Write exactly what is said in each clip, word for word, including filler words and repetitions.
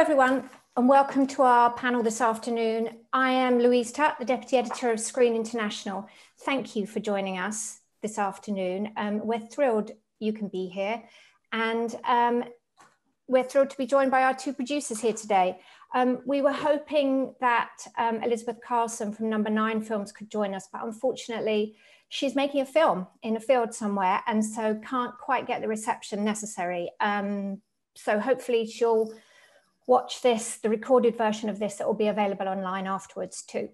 Hello everyone and welcome to our panel this afternoon. I am Louise Tutt, the Deputy Editor of Screen International. Thank you for joining us this afternoon. Um, we're thrilled you can be here, and um, we're thrilled to be joined by our two producers here today. Um, we were hoping that um, Elizabeth Carson from Number Nine Films could join us, but unfortunately she's making a film in a field somewhere and so can't quite get the reception necessary. Um, so hopefully she'll watch this, the recorded version of this that will be available online afterwards too.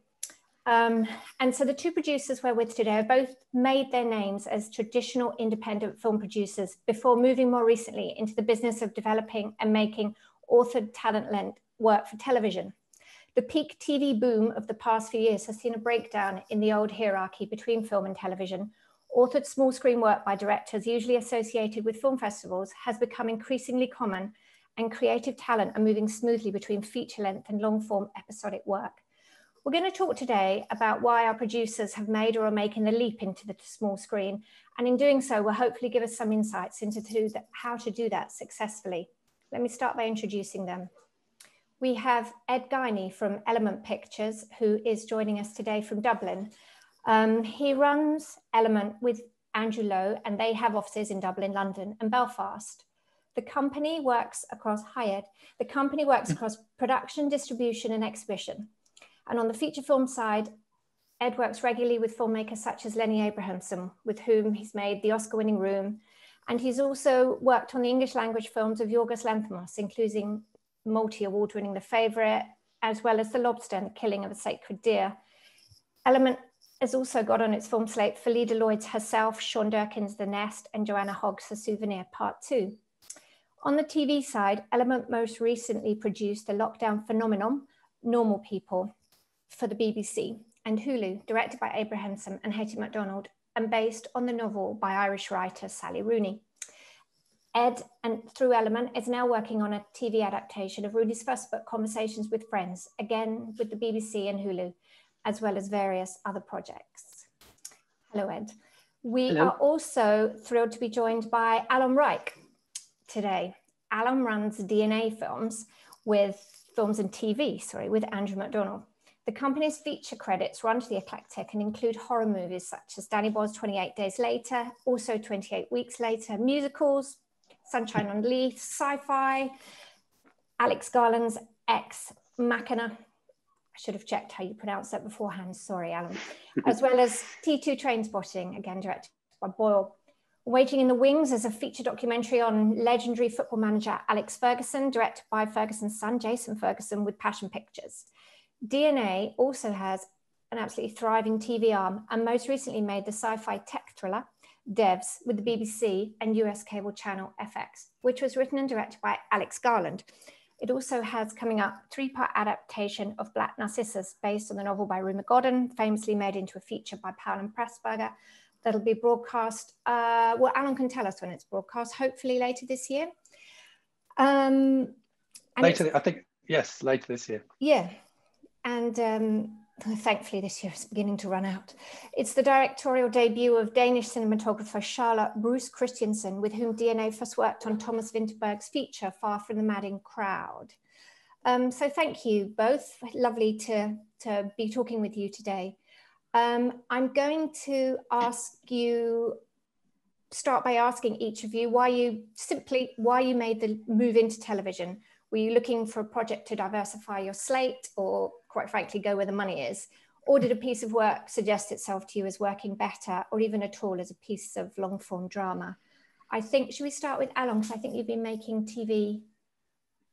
Um, and so the two producers we're with today have both made their names as traditional independent film producers before moving more recently into the business of developing and making authored talent-led work for television. The peak T V boom of the past few years has seen a breakdown in the old hierarchy between film and television. Authored small screen work by directors usually associated with film festivals has become increasingly common, and creative talent are moving smoothly between feature-length and long-form episodic work. We're going to talk today about why our producers have made or are making the leap into the small screen, and in doing so will hopefully give us some insights into how to do that successfully. Let me start by introducing them. We have Ed Guiney from Element Pictures, who is joining us today from Dublin. Um, he runs Element with Andrew Lowe, and they have offices in Dublin, London and Belfast. The company works across, hi Ed, the company works across production, distribution and exhibition. And on the feature film side, Ed works regularly with filmmakers such as Lenny Abrahamson, with whom he's made the Oscar-winning Room. And he's also worked on the English language films of Yorgos Lanthimos, including multi-award-winning The Favourite, as well as The Lobster and The Killing of a Sacred Deer. Element has also got on its film slate Phillida Lloyd's Herself, Sean Durkin's The Nest, and Joanna Hogg's The Souvenir Part Two. On the T V side, Element most recently produced the lockdown phenomenon, Normal People, for the B B C, and Hulu, directed by Abrahamson and Hattie MacDonald, and based on the novel by Irish writer Sally Rooney. Ed, and through Element, is now working on a T V adaptation of Rooney's first book, Conversations with Friends, again with the B B C and Hulu, as well as various other projects. Hello, Ed. We Hello. are also thrilled to be joined by Alan Reich today. Alan runs D N A Films with Films and T V, sorry, with Andrew MacDonald. The company's feature credits run to the eclectic and include horror movies such as Danny Boyle's twenty-eight days later, also twenty-eight weeks later, musicals, Sunshine on Leith, sci-fi, Alex Garland's Ex Machina. I should have checked how you pronounce that beforehand, sorry, Alan. As well as T two Trainspotting, again directed by Boyle. Waiting in the Wings is a feature documentary on legendary football manager Alex Ferguson, directed by Ferguson's son, Jason Ferguson, with Passion Pictures. D N A also has an absolutely thriving T V arm and most recently made the sci-fi tech thriller Devs with the B B C and U S cable channel F X, which was written and directed by Alex Garland. It also has coming up three-part adaptation of Black Narcissus based on the novel by Rue McGoddin, famously made into a feature by Powell and Pressburger. That'll be broadcast, uh, well, Alan can tell us when it's broadcast, hopefully later this year. Um, later, I think, yes, later this year. Yeah, and um, thankfully this year is beginning to run out. It's the directorial debut of Danish cinematographer Charlotte Bruce Christiansen, with whom D N A first worked on Thomas Vinterberg's feature, Far from the Madding Crowd. Um, so thank you both, lovely to, to be talking with you today. Um, I'm going to ask you, start by asking each of you why you simply, why you made the move into television. Were you looking for a project to diversify your slate, or quite frankly, go where the money is? Or did a piece of work suggest itself to you as working better, or even at all as a piece of long form drama? I think, should we start with Alan? Because I think you've been making T V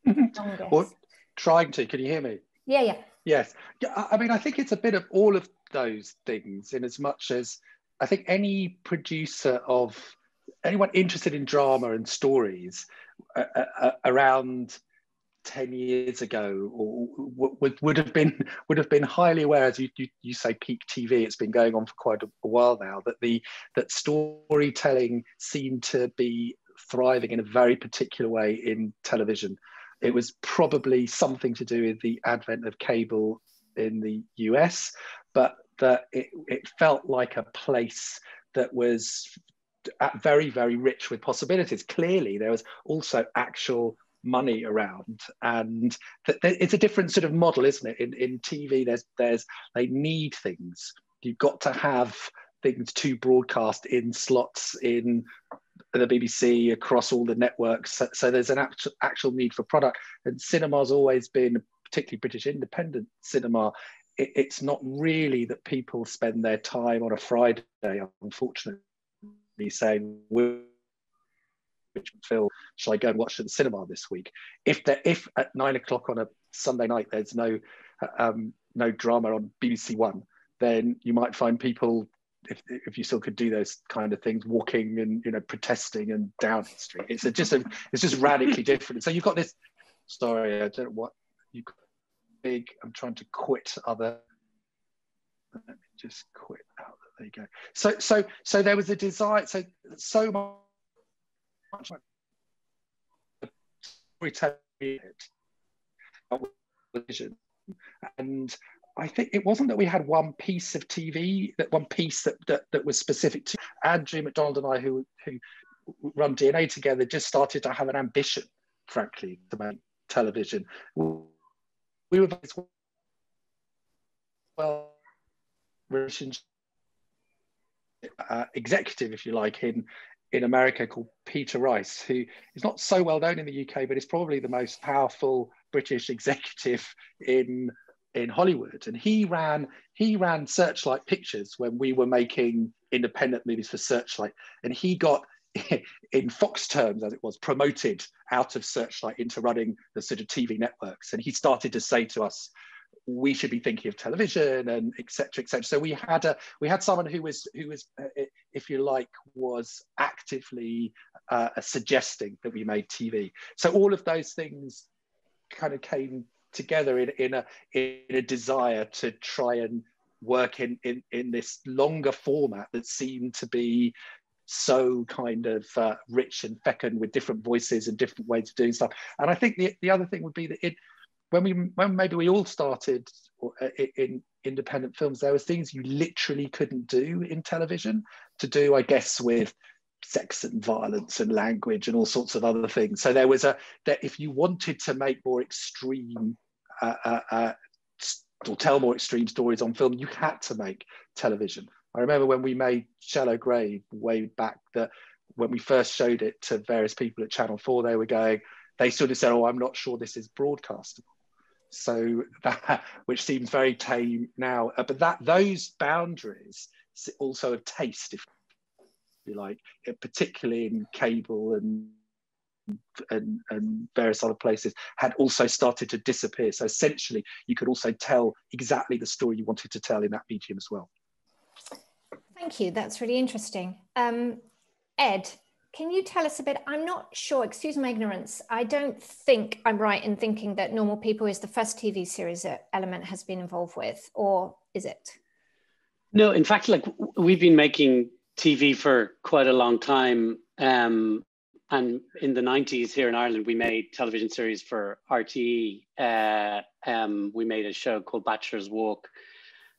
longest. Or trying to, can you hear me? Yeah, yeah. Yes, I mean, I think it's a bit of all of those things, in as much as I think any producer of anyone interested in drama and stories uh, uh, around ten years ago or would, would have been would have been highly aware, as you, you, you say, peak T V, it's been going on for quite a, a while now, that the that storytelling seemed to be thriving in a very particular way in television. It was probably something to do with the advent of cable in the U S, but that it, it felt like a place that was very, very rich with possibilities. Clearly, there was also actual money around, and th th it's a different sort of model, isn't it? In, in T V, there's there's they need things. You've got to have things to broadcast in slots in the B B C, across all the networks. So, so there's an act actual need for product. And cinema's always been, particularly British independent cinema, it, it's not really that people spend their time on a Friday, unfortunately, saying, which film shall I go and watch at the cinema this week? If there, if at nine o'clock on a Sunday night there's no um, no drama on B B C One, then you might find people, if if you still could do those kind of things, walking and you know protesting and down the street. It's a, just a, it's just radically different. So you've got this. Sorry, I don't know what you big. I'm trying to quit other. Let me just quit out. There you go. So so so there was a desire. So so much. And I think it wasn't that we had one piece of T V, that one piece that that, that was specific to Andrew MacDonald and I, who who run D N A together, just started to have an ambition, frankly, to make television. We were well relationship uh, executive, if you like, in. in America called Peter Rice, who is not so well known in the U K, but is probably the most powerful British executive in, in Hollywood. And he ran, he ran Searchlight Pictures when we were making independent movies for Searchlight. And he got, in Fox terms as it was, promoted out of Searchlight into running the sort of T V networks. And he started to say to us, we should be thinking of television, and et cetera, et cetera. So we had a we had someone who was who was, uh, if you like, was actively uh, suggesting that we made T V. So all of those things kind of came together in in a in a desire to try and work in in in this longer format that seemed to be so kind of uh, rich and fecund with different voices and different ways of doing stuff. And I think the the other thing would be that it. When we, when maybe we all started in independent films, there was things you literally couldn't do in television to do, I guess, with sex and violence and language and all sorts of other things. So there was a, that if you wanted to make more extreme, uh, uh, uh, or tell more extreme stories on film, you had to make television. I remember when we made Shallow Grave way back, that when we first showed it to various people at Channel four, they were going, they sort of said, oh, I'm not sure this is broadcastable. So that, which seems very tame now, but that those boundaries also of taste, if you like, particularly in cable and and, and various other places, had also started to disappear. So essentially, you could also tell exactly the story you wanted to tell in that medium as well. Thank you. That's really interesting. Um, Ed, can you tell us a bit? I'm not sure, excuse my ignorance, I don't think I'm right in thinking that Normal People is the first T V series that Element has been involved with, or is it? No, in fact, like we've been making T V for quite a long time. Um, and in the nineties here in Ireland, we made television series for R T E. Uh, um, we made a show called Bachelor's Walk,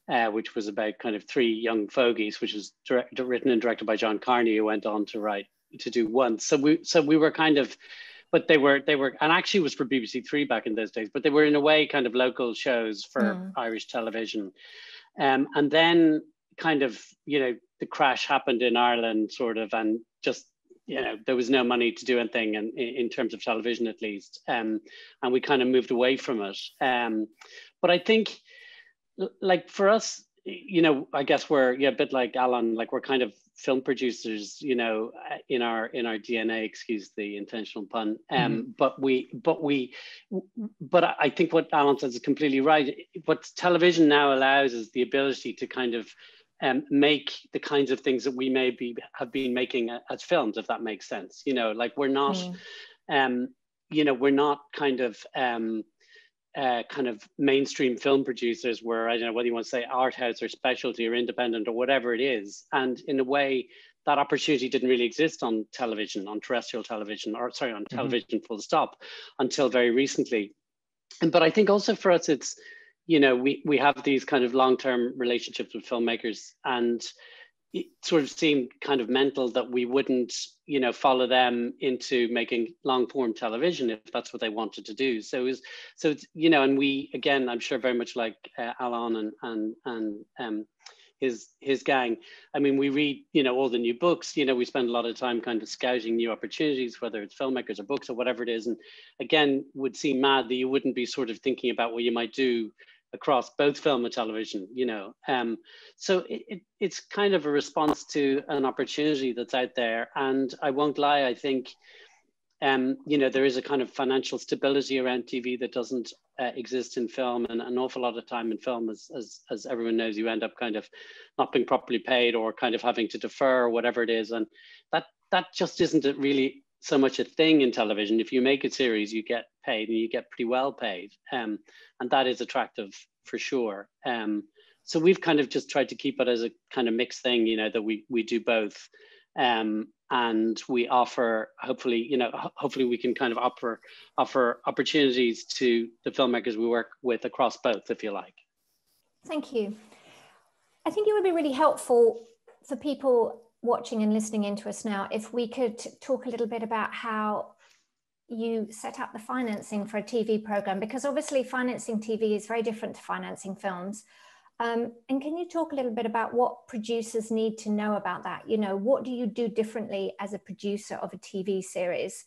Uh, which was about kind of three young fogies, which was direct, written and directed by John Carney, who went on to write, to do Once. So we, so we were kind of, but they were, they were, and actually it was for B B C Three back in those days, but they were in a way kind of local shows for mm. Irish television. Um, and then kind of, you know, the crash happened in Ireland sort of, and just, you know, there was no money to do anything in, in terms of television at least. Um, and we kind of moved away from it. Um, but I think, like for us, you know, I guess we're yeah, a bit like Alan, like we're kind of film producers, you know, in our in our D N A, excuse the intentional pun. Um, mm-hmm. But we, but we, but I think what Alan says is completely right. What television now allows is the ability to kind of um, make the kinds of things that we maybe have been making as films, if that makes sense. You know, like we're not, mm-hmm. um, you know, we're not kind of. Um, Uh, kind of mainstream film producers were, I don't know whether you want to say art house or specialty or independent or whatever it is. And in a way, that opportunity didn't really exist on television, on terrestrial television, or sorry, on television mm-hmm. full stop, until very recently. And, but I think also for us, it's, you know, we, we have these kind of long-term relationships with filmmakers, and it sort of seemed kind of mental that we wouldn't, you know, follow them into making long form television if that's what they wanted to do. So it was, so it's, you know, and we, again, I'm sure very much like uh, Alan and, and, and um, his, his gang, I mean, we read, you know, all the new books, you know, we spend a lot of time kind of scouting new opportunities, whether it's filmmakers or books or whatever it is. And again, would seem mad that you wouldn't be sort of thinking about what you might do across both film and television, you know. Um, so it, it, it's kind of a response to an opportunity that's out there. And I won't lie, I think, um, you know, there is a kind of financial stability around T V that doesn't uh, exist in film. And an awful lot of time in film, as, as, as everyone knows, you end up kind of not being properly paid or kind of having to defer or whatever it is. And that, that just isn't really so much a thing in television. If you make a series, you get paid, and you get pretty well paid. Um, and that is attractive for sure. Um, so we've kind of just tried to keep it as a kind of mixed thing, you know, that we, we do both. Um, and we offer, hopefully, you know, hopefully we can kind of offer, offer opportunities to the filmmakers we work with across both, if you like. Thank you. I think it would be really helpful for people watching and listening into us now, if we could talk a little bit about how you set up the financing for a T V program, because obviously financing T V is very different to financing films. Um, and can you talk a little bit about what producers need to know about that? You know, what do you do differently as a producer of a T V series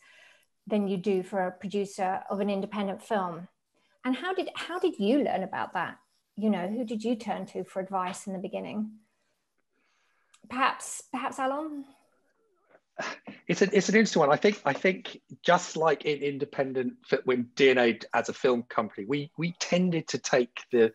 than you do for a producer of an independent film? And how did, how did you learn about that? You know, who did you turn to for advice in the beginning? Perhaps, perhaps Alan? It's an, it's an interesting one. I think, I think just like in independent, when D N A as a film company, we, we tended to take the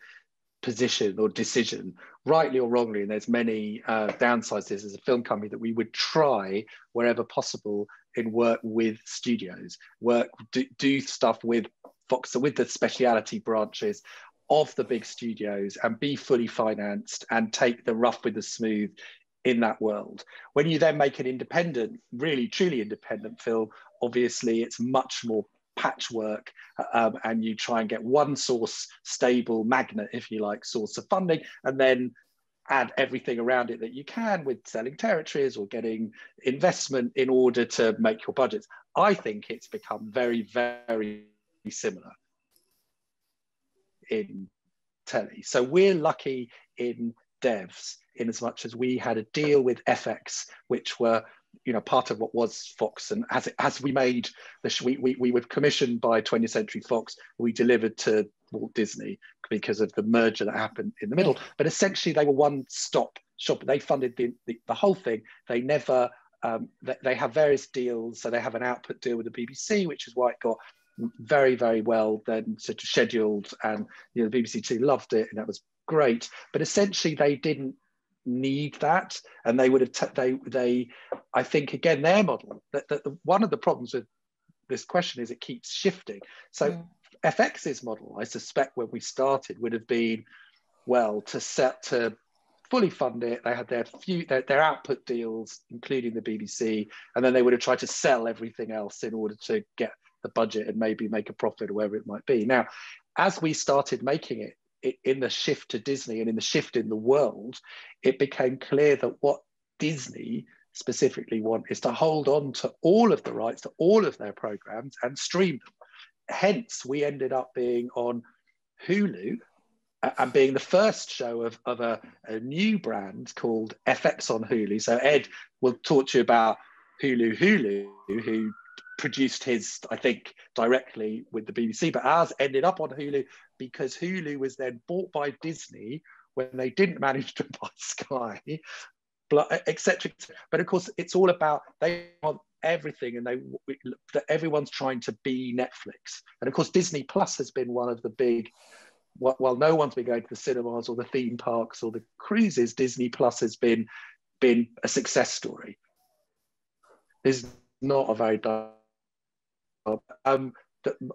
position or decision, rightly or wrongly, and there's many uh, downsides to this as a film company, that we would try wherever possible and work with studios, work, do, do stuff with Fox, with the speciality branches of the big studios, and be fully financed and take the rough with the smooth in that world. When you then make an independent, really truly independent film, obviously it's much more patchwork, um, and you try and get one source, stable magnet, if you like, source of funding, and then add everything around it that you can with selling territories or getting investment in order to make your budgets. I think it's become very, very similar in telly. So we're lucky in Devs, in as much as we had a deal with F X, which were, you know, part of what was Fox, and as it, as we made the we, we we were commissioned by twentieth century fox, we delivered to Walt Disney because of the merger that happened in the middle. But essentially they were one stop shop. They funded the the, the whole thing. They never um they, they have various deals, so they have an output deal with the B B C, which is why it got very, very well then sort of scheduled, and you know the B B C Three loved it, and that was great. But essentially they didn't need that, and they would have they they I think again their model, that, that the, one of the problems with this question is it keeps shifting. So mm. F X's model, I suspect, when we started would have been, well, to set to fully fund it, they had their few their, their output deals, including the B B C, and then they would have tried to sell everything else in order to get the budget and maybe make a profit or wherever it might be. Now, as we started making it, it, in the shift to Disney and in the shift in the world, it became clear that what Disney specifically want is to hold on to all of the rights to all of their programs and stream them. Hence, we ended up being on Hulu and being the first show of, of a, a new brand called F X on Hulu. So Ed will talk to you about Hulu Hulu, who produced his, I think, directly with the B B C, but ours ended up on Hulu because Hulu was then bought by Disney when they didn't manage to buy Sky, et cetera. But of course, it's all about, they want everything, and they everyone's trying to be Netflix. And of course, Disney Plus has been one of the big, while no one's been going to the cinemas or the theme parks or the cruises, Disney Plus has been, been a success story. There's not a very dark Um,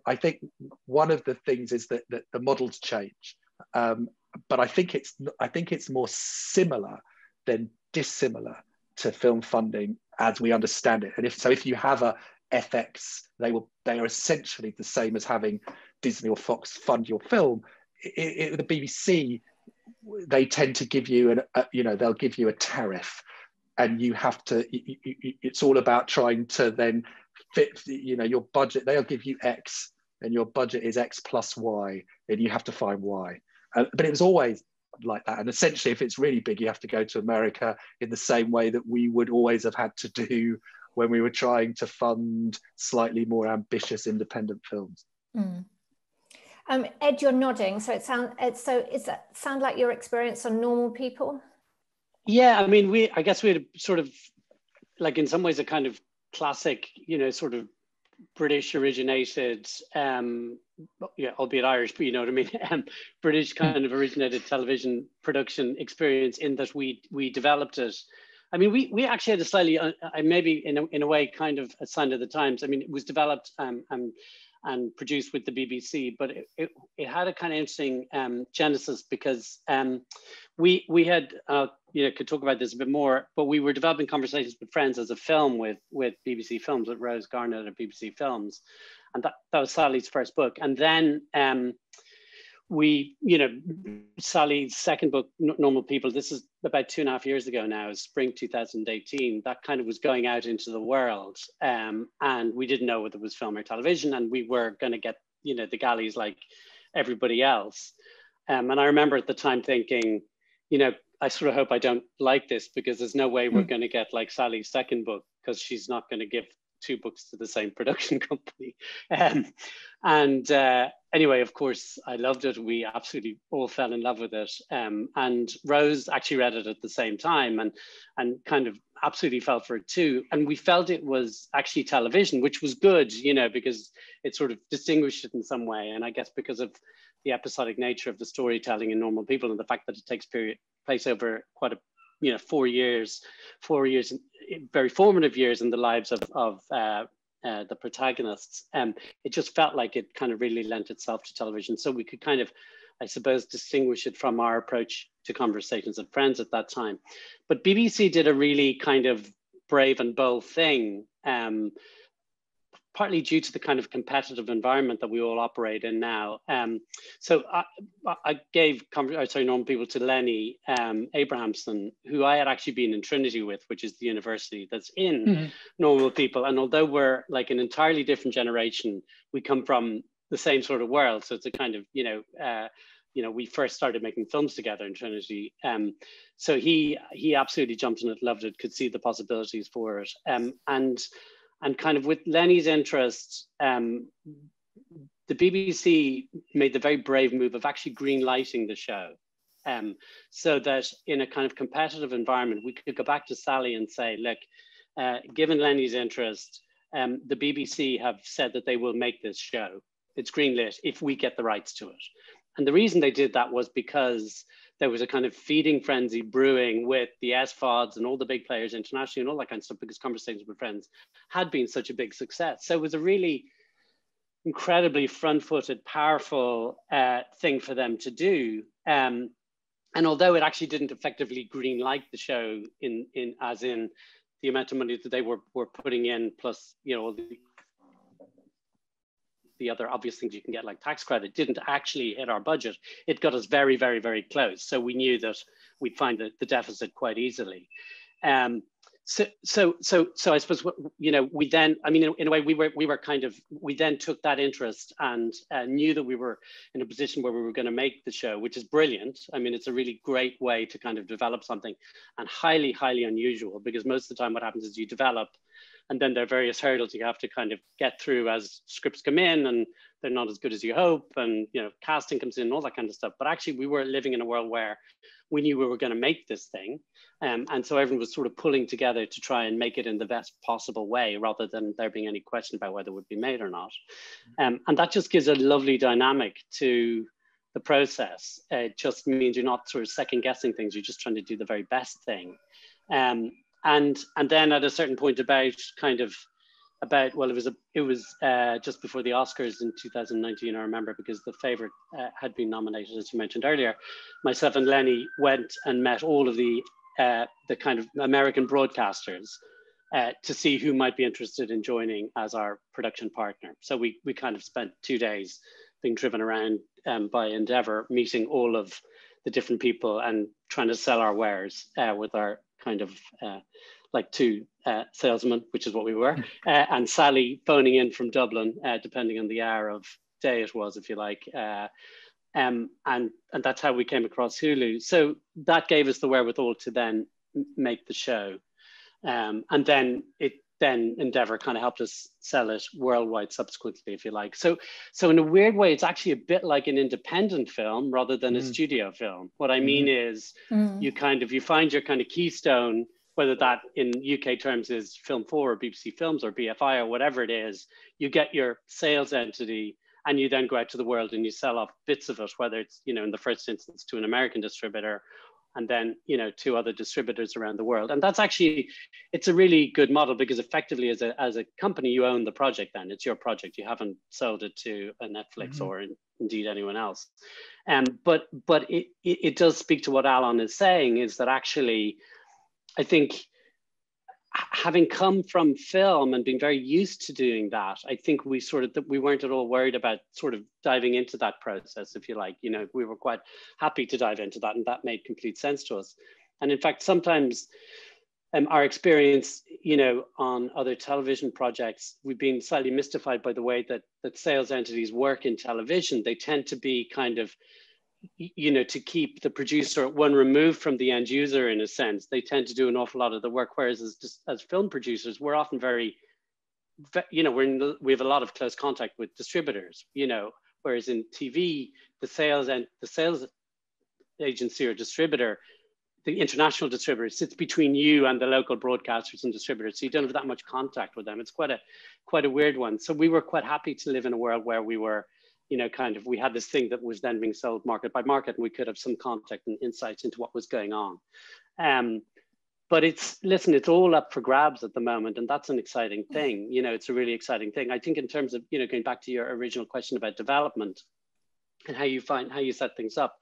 I think one of the things is that, that the models change, um, but I think it's I think it's more similar than dissimilar to film funding as we understand it. And if so, if you have a F X, they will they are essentially the same as having Disney or Fox fund your film. It, it, the B B C they tend to give you an, uh, you know, they'll give you a tariff, and you have to, you, you, it's all about trying to then fit, you know, your budget. They'll give you X and your budget is X plus Y, and you have to find Y. Uh, but it was always like that. And essentially, if it's really big, you have to go to America in the same way that we would always have had to do when we were trying to fund slightly more ambitious independent films. Mm. Um, Ed, you're nodding, so it sound Ed, so is that sound like your experience on Normal People? Yeah, I mean, we I guess we had sort of like in some ways a kind of classic, you know, sort of British originated, um, yeah, albeit Irish, but you know what I mean, um, British kind of originated television production experience in that we we developed it. I mean, we we actually had a slightly, uh, maybe in a, in a way, kind of a sign of the times. I mean, it was developed um, and. and produced with the B B C, but it, it, it had a kind of interesting um, genesis because um, we we had, uh, you know, could talk about this a bit more, but we were developing Conversations with Friends as a film with, with B B C Films, with Rose Garnett at B B C Films. And that, that was Sally's first book. And then um, we, you know, Sally's second book, Normal People, this is about two and a half years ago now, is spring two thousand eighteen, that kind of was going out into the world. Um, and we didn't know whether it was film or television, and we were gonna get, you know, the galleys like everybody else. Um, and I remember at the time thinking, you know, I sort of hope I don't like this, because there's no way we're mm. gonna get like Sally's second book, because she's not gonna give two books to the same production company. Um, and uh, anyway, of course, I loved it. We absolutely all fell in love with it. Um, and Rose actually read it at the same time and, and kind of absolutely fell for it too. And we felt it was actually television, which was good, you know, because it sort of distinguished it in some way. And I guess because of the episodic nature of the storytelling in Normal People and the fact that it takes period place over quite a, you know, four years, four years, very formative years in the lives of, of uh, uh, the protagonists. Um, it just felt like it kind of really lent itself to television. So we could kind of, I suppose, distinguish it from our approach to Conversations with Friends at that time. But B B C did a really kind of brave and bold thing, um, partly due to the kind of competitive environment that we all operate in now. Um, so I, I gave sorry, Normal People to Lenny um, Abrahamson, who I had actually been in Trinity with, which is the university that's in mm. Normal People. And although we're like an entirely different generation, we come from the same sort of world. So it's a kind of, you know, uh, you know, we first started making films together in Trinity. Um, so he he absolutely jumped in it, loved it, could see the possibilities for it. Um, and And kind of with Lenny's interest, um, the B B C made the very brave move of actually green lighting the show, um, so that in a kind of competitive environment, we could go back to Sally and say, look, uh, given Lenny's interest, um, the B B C have said that they will make this show. It's greenlit if we get the rights to it. And the reason they did that was because there was a kind of feeding frenzy brewing with the S F O Ds and all the big players internationally and all that kind of stuff, because Conversations with Friends had been such a big success. So it was a really incredibly front-footed, powerful uh, thing for them to do. Um, and although it actually didn't effectively green light the show in, in as in the amount of money that they were, were putting in, plus, you know, all the the other obvious things you can get like tax credit, didn't actually hit our budget. It got us very, very, very close. So we knew that we'd find the, the deficit quite easily. Um, so, so, so, so I suppose, you know, we then, I mean, in, in a way we were, we were kind of, we then took that interest and uh, knew that we were in a position where we were going to make the show, which is brilliant. I mean, it's a really great way to kind of develop something, and highly, highly unusual, because most of the time what happens is you develop, and then there are various hurdles you have to kind of get through as scripts come in, and they're not as good as you hope, and, you know, casting comes in and all that kind of stuff. But actually we were living in a world where we knew we were going to make this thing. Um, and so everyone was sort of pulling together to try and make it in the best possible way, rather than there being any question about whether it would be made or not. Um, and that just gives a lovely dynamic to the process. It just means you're not sort of second guessing things. You're just trying to do the very best thing. Um, And and then at a certain point about kind of about, well, it was, a, it was uh, just before the Oscars in two thousand nineteen, I remember, because The Favourite uh, had been nominated, as you mentioned earlier. Myself and Lenny went and met all of the, uh, the kind of American broadcasters uh, to see who might be interested in joining as our production partner. So we, we kind of spent two days being driven around um, by Endeavour, meeting all of the different people and trying to sell our wares uh, with our kind of uh, like two uh, salesmen, which is what we were, uh, and Sally phoning in from Dublin, uh, depending on the hour of day it was, if you like. Uh, um, and, and that's how we came across Hulu. So that gave us the wherewithal to then make the show. Um, and then it then Endeavour kind of helped us sell it worldwide subsequently, if you like. So, so in a weird way, it's actually a bit like an independent film rather than mm. a studio film. What I mean is mm. you kind of, you find your kind of keystone, whether that in U K terms is Film four or B B C Films or B F I or whatever it is, you get your sales entity and you then go out to the world and you sell off bits of it, whether it's, you know, in the first instance to an American distributor and then, you know, to other distributors around the world. And that's actually, it's a really good model because effectively as a, as a company, you own the project then, it's your project. You haven't sold it to a Netflix mm-hmm. or in, indeed anyone else. Um, but but it, it, it does speak to what Alan is saying, is that actually, I think having come from film and being very used to doing that, I think we sort of, we weren't at all worried about sort of diving into that process, if you like. You know, we were quite happy to dive into that and that made complete sense to us. And in fact, sometimes um, our experience, you know, on other television projects, we've been slightly mystified by the way that, that sales entities work in television. They tend to be kind of, you know, to keep the producer one removed from the end user, in a sense, they tend to do an awful lot of the work. Whereas as, just as film producers, we're often very, you know, we're in the, we have a lot of close contact with distributors, you know, whereas in T V, the sales and the sales agency or distributor, the international distributor sits between you and the local broadcasters and distributors. So you don't have that much contact with them. It's quite a, quite a weird one. So we were quite happy to live in a world where we were, you know, kind of, we had this thing that was then being sold market by market, and we could have some contact and insights into what was going on. Um, but it's, listen, it's all up for grabs at the moment, and that's an exciting thing. You know, it's a really exciting thing. I think in terms of, you know, going back to your original question about development and how you find, how you set things up.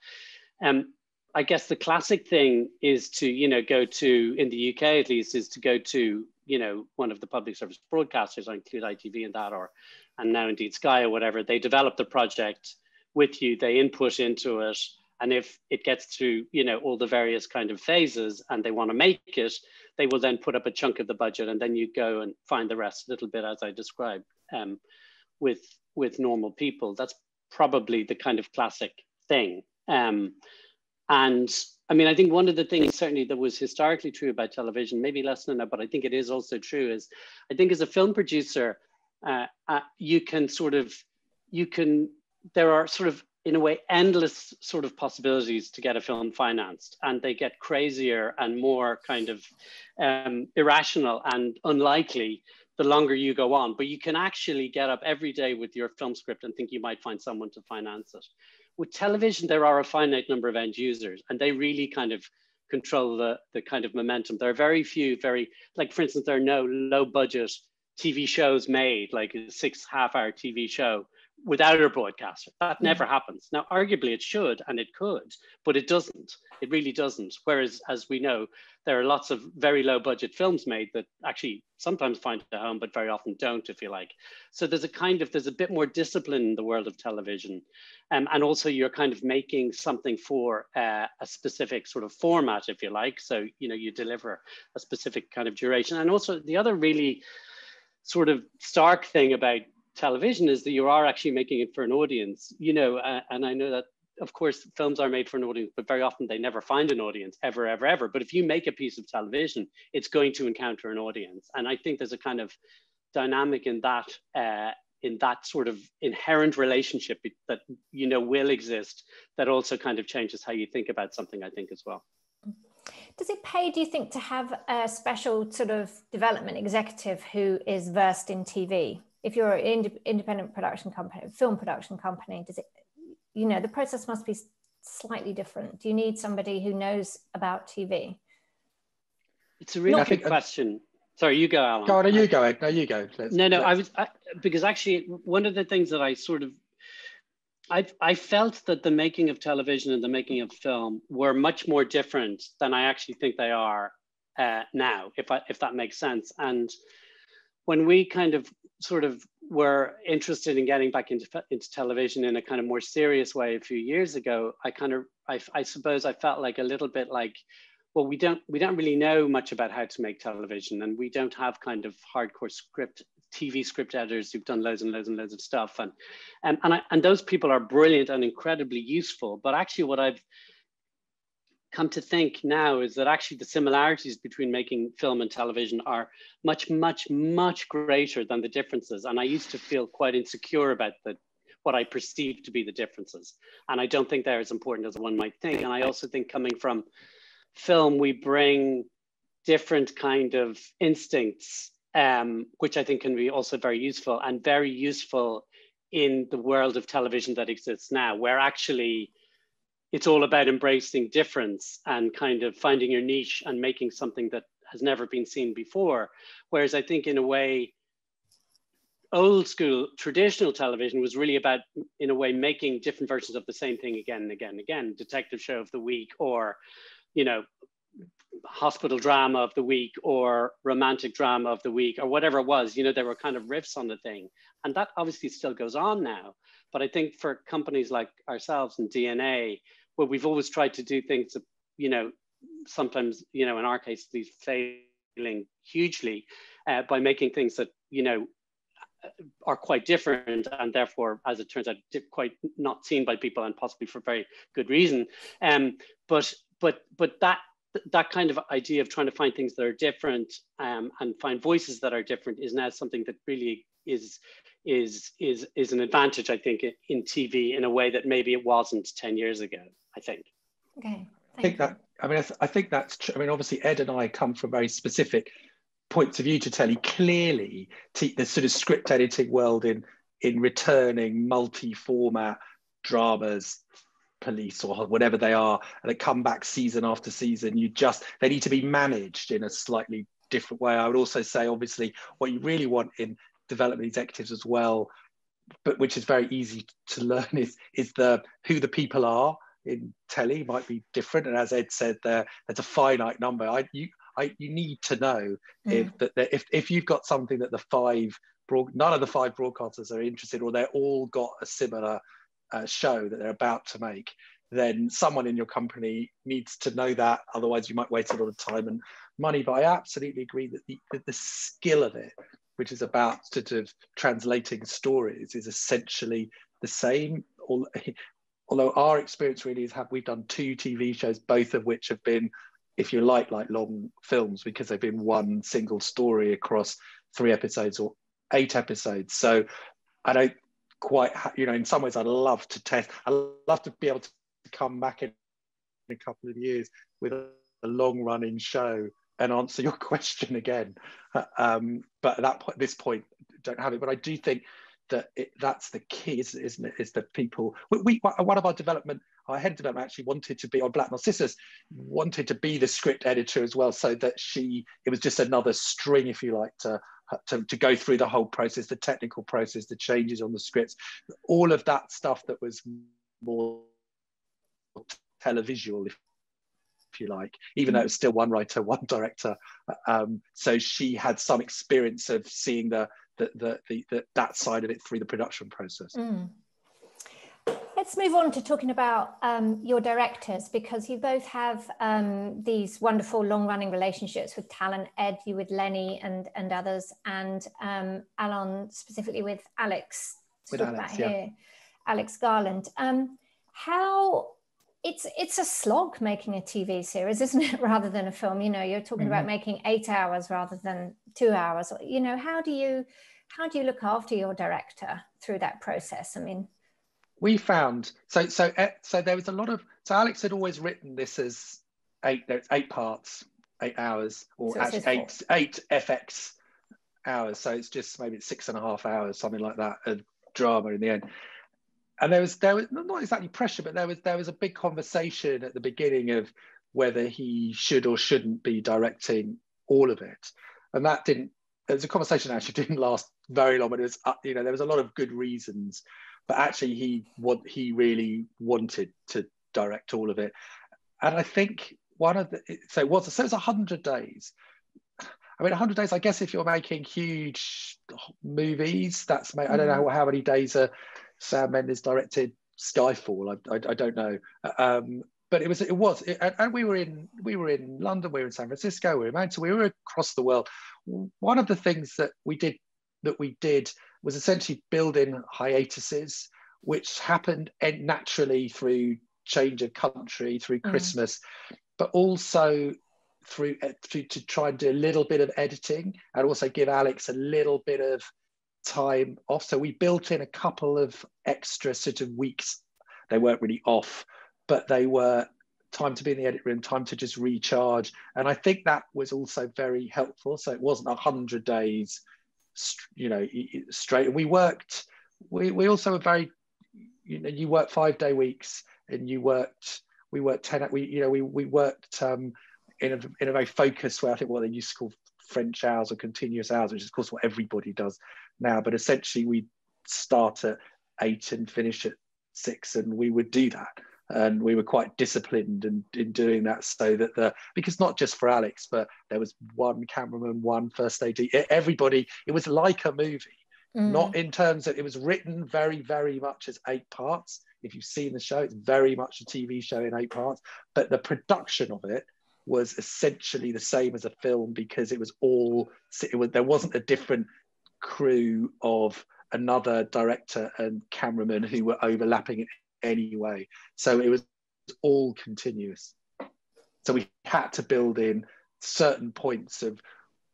Um, I guess the classic thing is to, you know, go to, in the U K at least, is to go to, you know, one of the public service broadcasters, I include I T V and that, or, and now indeed Sky or whatever. They develop the project with you, they input into it. And if it gets through, you know, all the various kind of phases and they want to make it, they will then put up a chunk of the budget and then you go and find the rest a little bit as I described um, with, with Normal People. That's probably the kind of classic thing. Um, And I mean, I think one of the things certainly that was historically true about television, maybe less than that, but I think it is also true is, I think as a film producer, uh, uh, you can sort of, you can, there are sort of, in a way, endless sort of possibilities to get a film financed, and they get crazier and more kind of um, irrational and unlikely the longer you go on. But you can actually get up every day with your film script and think you might find someone to finance it. With television, there are a finite number of end users, and they really kind of control the, the kind of momentum. There are very few, very, like, for instance, there are no low budget T V shows made, like a six half hour T V show without a broadcaster. That never happens. Now, arguably it should, and it could, but it doesn't. It really doesn't. Whereas, as we know, there are lots of very low budget films made that actually sometimes find a home, but very often don't, if you like. So there's a kind of, there's a bit more discipline in the world of television. Um, and also you're kind of making something for uh, a specific sort of format, if you like. So, you know, you deliver a specific kind of duration. And also the other really sort of stark thing about television is that you are actually making it for an audience, you know, uh, and I know that, of course, films are made for an audience, but very often they never find an audience, ever, ever, ever. But if you make a piece of television, it's going to encounter an audience. And I think there's a kind of dynamic in that, uh, in that sort of inherent relationship that, you know, will exist, that also kind of changes how you think about something, I think, as well. Does it pay, do you think, to have a special sort of development executive who is versed in T V? If you're an ind independent production company, film production company, does it, you know, the process must be slightly different. Do you need somebody who knows about T V? It's a really Not, good think, question. Uh, Sorry, you go, Alan. Go on, you go, Ed. No, you go. Let's, no, no, let's. I was, I, because actually one of the things that I sort of, I, I felt that the making of television and the making of film were much more different than I actually think they are uh, now, if, I, if that makes sense. And when we kind of sort of were interested in getting back into, into television in a kind of more serious way a few years ago, I kind of, I, I suppose I felt like a little bit like, well, we don't, we don't really know much about how to make television, and we don't have kind of hardcore script, T V script editors who've done loads and loads and loads of stuff. And, and, and, I, and those people are brilliant and incredibly useful. But actually what I've come to think now is that actually the similarities between making film and television are much, much, much greater than the differences. And I used to feel quite insecure about the, what I perceived to be the differences. And I don't think they're as important as one might think. And I also think coming from film, we bring different kind of instincts, um, which I think can be also very useful, and very useful in the world of television that exists now, where actually it's all about embracing difference and kind of finding your niche and making something that has never been seen before. Whereas I think in a way, old school traditional television was really about, in a way, making different versions of the same thing again and again and again, detective show of the week, or, you know, hospital drama of the week, or romantic drama of the week, or whatever it was. You know, there were kind of riffs on the thing. And that obviously still goes on now. But I think for companies like ourselves and D N A, where we've always tried to do things that, you know, sometimes, you know, in our case, these failing hugely uh, by making things that, you know, are quite different, and therefore, as it turns out, quite not seen by people, and possibly for very good reason. Um, but but but that that kind of idea of trying to find things that are different um, and find voices that are different is now something that really is is is is an advantage, I think, in T V in a way that maybe it wasn't ten years ago, I think. Okay. Thank I think you. that I mean I, th I think that's true. I mean, obviously Ed and I come from very specific points of view to telly. Clearly the sort of script editing world in in returning multi-format dramas, police or whatever they are, and they come back season after season, you just they need to be managed in a slightly different way. I would also say obviously what you really want in development executives as well, but which is very easy to learn, is is the who the people are in telly might be different, and as Ed said, there there's a finite number. I you I you need to know mm. if that if if you've got something that the five broad none of the five broadcasters are interested, or they're all got a similar uh, show that they're about to make, then someone in your company needs to know that. Otherwise, you might waste a lot of time and money. But I absolutely agree that the that the skill of it, which is about sort of translating stories, is essentially the same. Although our experience really is have we've done two T V shows, both of which have been, if you like, like long films, because they've been one single story across three episodes or eight episodes. So I don't quite, you know, in some ways I'd love to test, I'd love to be able to come back in a couple of years with a long running show and answer your question again, um, but at that point, this point, don't have it. But I do think that it, that's the key, isn't it? Is that people? We, we one of our development, our head of development actually wanted to be on Black Narcissus, wanted to be the script editor as well, so that she it was just another string, if you like, to to, to go through the whole process, the technical process, the changes on the scripts, all of that stuff that was more televisual, if if you like, even though it's still one writer, one director. Um, so she had some experience of seeing the, the, the, the, the that side of it through the production process. Mm. Let's move on to talking about um, your directors, because you both have um, these wonderful long-running relationships with talent. Ed, you with Lenny and, and others, and um, Alan specifically with Alex. With Alex, yeah. Here, Alex Garland. Um, how... It's, it's a slog making a T V series, isn't it, rather than a film? You know, you're talking mm-hmm. about making eight hours rather than two hours. You know, how do you, how do you look after your director through that process? I mean... We found, so so so there was a lot of, so Alex had always written this as eight, eight parts, eight hours, or so actually eight, eight F X hours. So it's just maybe it's six and a half hours, something like that, a drama in the end. And there was there was not exactly pressure, but there was there was a big conversation at the beginning of whether he should or shouldn't be directing all of it, and that didn't. It was a conversation that actually didn't last very long, but it was uh, you know there was a lot of good reasons, but actually he what he really wanted to direct all of it, and I think one of the so it was so it's a hundred days. I mean, one hundred days, I guess if you're making huge movies, that's, I don't know how many days uh, Sam Mendes directed Skyfall, I, I, I don't know. Um, but it was, it was, it, and, and we were in, we were in London, we were in San Francisco, we were in Manchester, we were across the world. One of the things that we did, that we did was essentially build in hiatuses, which happened naturally through change of country, through Christmas, mm. but also through to, to try and do a little bit of editing and also give Alex a little bit of time off. So we built in a couple of extra sort of weeks. They weren't really off, but they were time to be in the edit room, time to just recharge. And I think that was also very helpful. So it wasn't one hundred days, you know, straight. We worked, we, we also were very, you know, you work five day weeks and you worked, we worked ten, we, you know, we, we worked, um, in a, in a very focused way. I think what they used to call French hours or continuous hours, which is of course what everybody does now, but essentially we start at eight and finish at six, and we would do that. And we were quite disciplined in, in doing that, so that the, because not just for Alex, but there was one cameraman, one first A D, everybody, it was like a movie, mm. not in terms of, it was written very, very much as eight parts. If you've seen the show, it's very much a T V show in eight parts, but the production of it was essentially the same as a film, because it was all, it was, there wasn't a different crew of another director and cameraman who were overlapping in any way. So it was all continuous. So we had to build in certain points of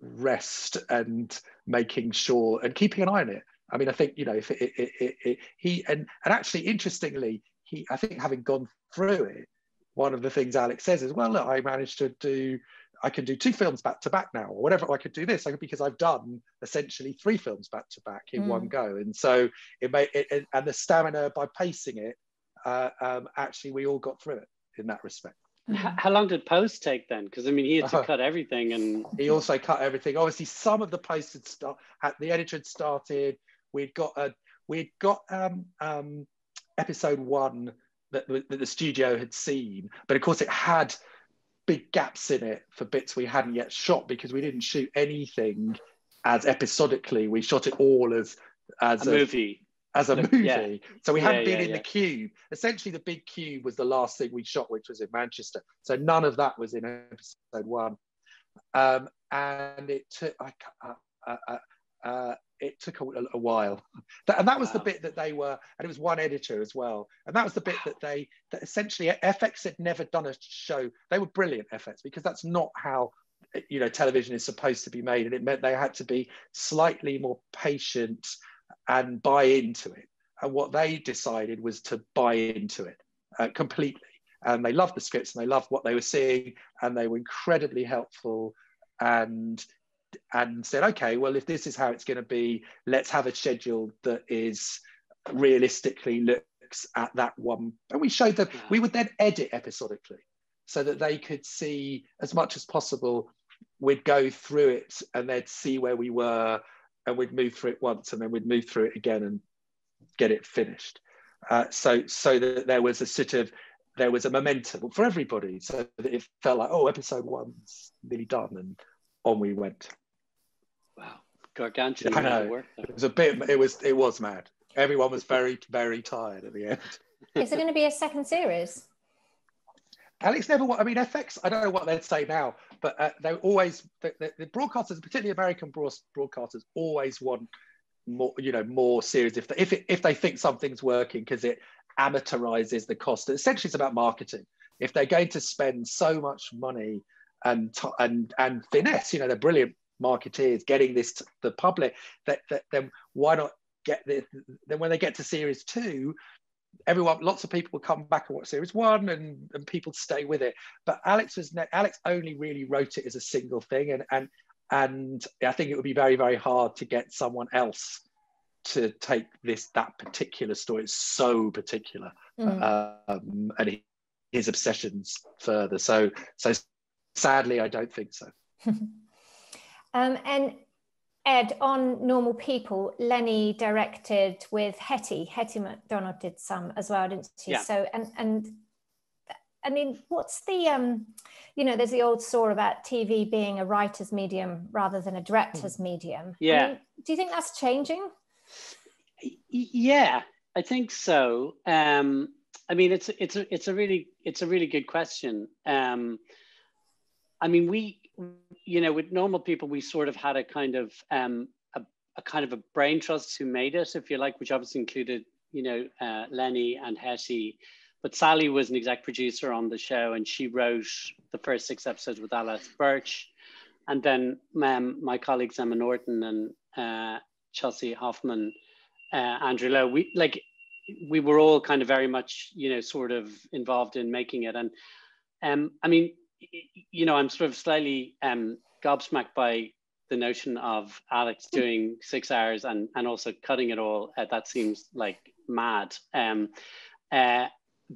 rest and making sure and keeping an eye on it. I mean, I think, you know, if it, it, it, it, it, he, and, and actually, interestingly, he, I think having gone through it, one of the things Alex says is, well, look, I managed to do, I can do two films back to back now, or whatever, or I could do this, because I've done essentially three films back to back in mm. one go. And so it made it, and the stamina by pacing it, uh, um, actually we all got through it in that respect. How long did post take then? Because I mean, he had to uh, cut everything, and he also cut everything. Obviously, some of the posts had start, had, the editor had started. We'd got a, we'd got um, um, episode one that, that the studio had seen, but of course it had big gaps in it for bits we hadn't yet shot, because we didn't shoot anything as episodically. We shot it all as as a, a movie. As a movie, yeah. So we hadn't yeah, been yeah, in yeah. the cube. Essentially, the big cube was the last thing we shot, which was in Manchester. So none of that was in episode one, um, and it took I, uh, uh, uh, it took a, a while. That, and that was wow. the bit that they were, and it was one editor as well. And that was the bit wow. that they that essentially F X had never done a show. They were brilliant, F X, because that's not how, you know, television is supposed to be made, and it meant they had to be slightly more patient and buy into it. And what they decided was to buy into it uh, completely. And they loved the scripts and they loved what they were seeing, and they were incredibly helpful, and and said, okay, well, if this is how it's going to be, let's have a schedule that is realistically looks at that one. And we showed them, yeah. we would then edit episodically so that they could see as much as possible. We'd go through it and they'd see where we were, and we'd move through it once, and then we'd move through it again and get it finished. Uh, so, so that there was a sort of, there was a momentum for everybody, so that it felt like, oh, episode one's nearly done, and on we went. Wow, gargantuan I know. Work. It was a bit. It was. It was mad. Everyone was very, very tired at the end. Is there going to be a second series? Alex never, I mean, F X, I don't know what they'd say now, but uh, they always, the, the, the broadcasters, particularly American broadcasters, always want more, you know, more series if they, if, it, if they think something's working, because it amateurizes the cost. Essentially, it's about marketing. If they're going to spend so much money and and and finesse, you know, they're brilliant marketeers getting this to the public, that, that then why not get this? Then when they get to series two, everyone, lots of people will come back and watch series one, and, and people stay with it. But Alex was Alex only really wrote it as a single thing, and and and I think it would be very, very hard to get someone else to take this that particular story. It's so particular, mm. um, and he, his obsessions further. So so sadly, I don't think so. um, and. Ed, on Normal People, Lenny directed with Hattie. Hattie MacDonald did some as well, didn't she? Yeah. So, and and I mean, what's the, um, you know, there's the old saw about T V being a writer's medium rather than a director's medium. Yeah. I mean, do you think that's changing? Yeah, I think so. Um, I mean, it's it's a it's a really it's a really good question. Um, I mean, we, you know, with Normal People, we sort of had a kind of um, a, a kind of a brain trust who made it, if you like, which obviously included, you know, uh, Lenny and Hattie. But Sally was an exec producer on the show, and she wrote the first six episodes with Alice Birch. And then um, my colleagues, Emma Norton and uh, Chelsea Hoffman, uh, Andrew Lowe, we, like, we were all kind of very much, you know, sort of involved in making it. And um, I mean, you know, I'm sort of slightly um, gobsmacked by the notion of Alex doing six hours and, and also cutting it all. Uh, that seems like mad. Um, uh,